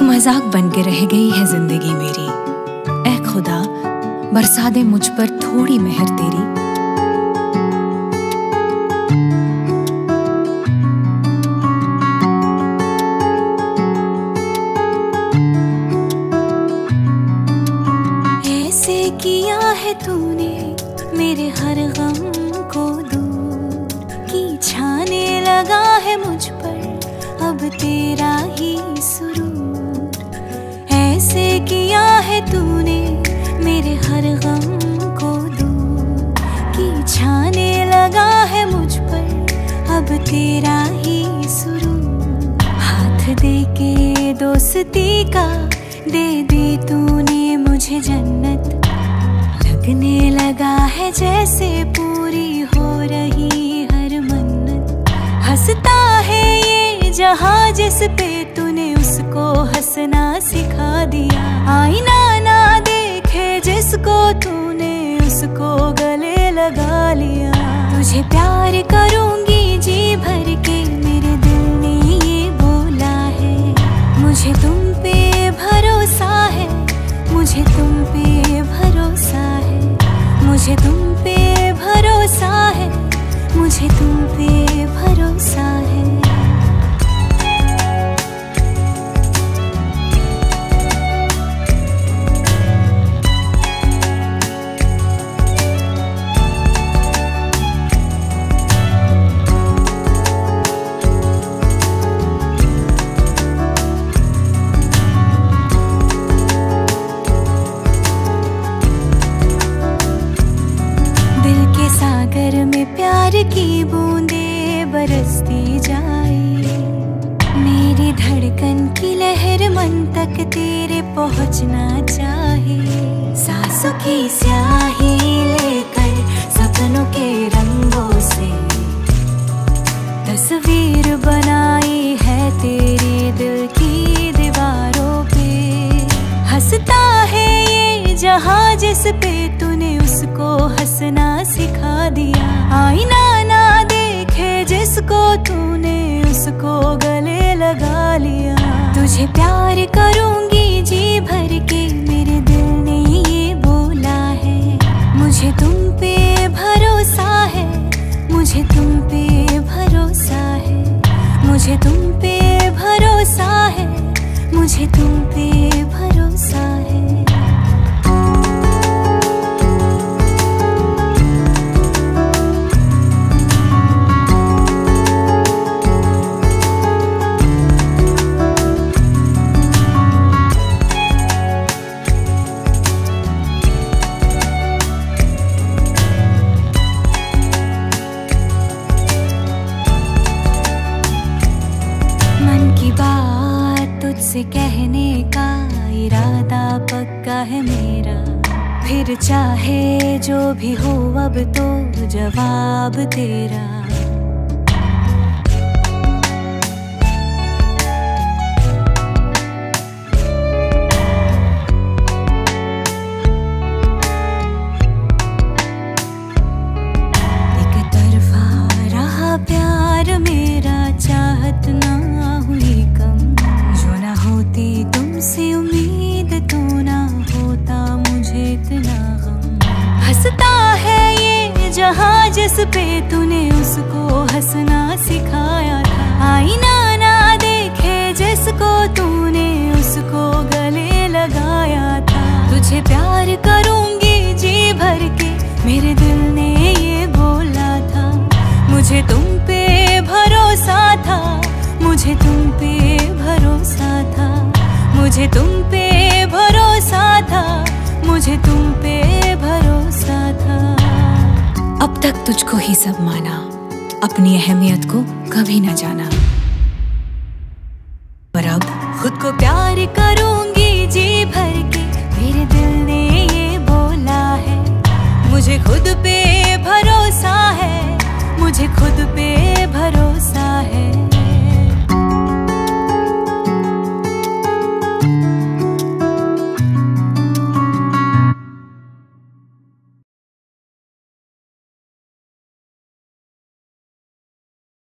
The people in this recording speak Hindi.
एक मजाक बन के रह गई है जिंदगी मेरी। ऐ खुदा बरसा दे मुझ पर थोड़ी मेहर तेरी। ऐसे किया है तूने मेरे हर गम को दूर, कि छाने लगा है मुझ पर अब तेरा ही सुरूर। ऐसे किया है तूने मेरे हर गम को दूर, कि छाने लगा है मुझ पर अब तेरा ही सुरूर। हाथ दे के दोस्ती का दे दी तूने मुझे जन्नत, लगने लगा है जैसे पूरी हो रही हर मन्नत। हंसता है ये जहां जिस पे तूने उसको हंसना सिखा दिया, आईना ना जिसको तूने उसको गले लगा लिया। तुझे प्यार करूंगी जी भर के मेरे दिल ने ये बोला है, मुझे तुम पे भरोसा है, मुझे तुम पे भरोसा है, मुझे तुम पे भरोसा है, मुझे तुम पे भरोसा है। की बूंदे बरसती जाए, मेरी धड़कन की लहर मन तक तेरे पहुंचना चाहिए। सांसों की स्याही लेकर सपनों के रंगों से तस्वीर बनाई है तेरे दिल की दीवारों पे। हंसता है ये जहां जिस पे तूने उसको हंसना सिखा दिया, आईना जिसको तूने उसको गले लगा लिया। तुझे प्यार करूंगी जी भर के मेरे दिल ने ये बोला है, मुझे तुम पे भरोसा है, मुझे तुम पे भरोसा है, मुझे तुम पे भरोसा है, मुझे तुम पे भरोसा है। तुझसे कहने का इरादा पक्का है मेरा, फिर चाहे जो भी हो अब तो जवाब तेरा। एक तरफा रहा प्यार मेरा, चाहत ना हुई कम, होती तुमसे उम्मीद तो ना होता मुझे इतना गम। हंसता है ये जहां जिस पे तूने उसको हंसना सिखाया था, आईना ना देखे जिसको तूने उसको गले लगाया था। तुझे प्यार करूंगी जी भर के मेरे दिल ने ये बोला था, मुझे तुम पे भरोसा था, मुझे तुम पे भरोसा था, मुझे तुम पे भरोसा था, मुझे तुम पे भरोसा था। अब तक तुझको ही सब माना, अपनी अहमियत को कभी ना जाना, पर अब खुद को प्यार करूंगी जी भर के मेरे दिल ने ये बोला है, मुझे खुद पे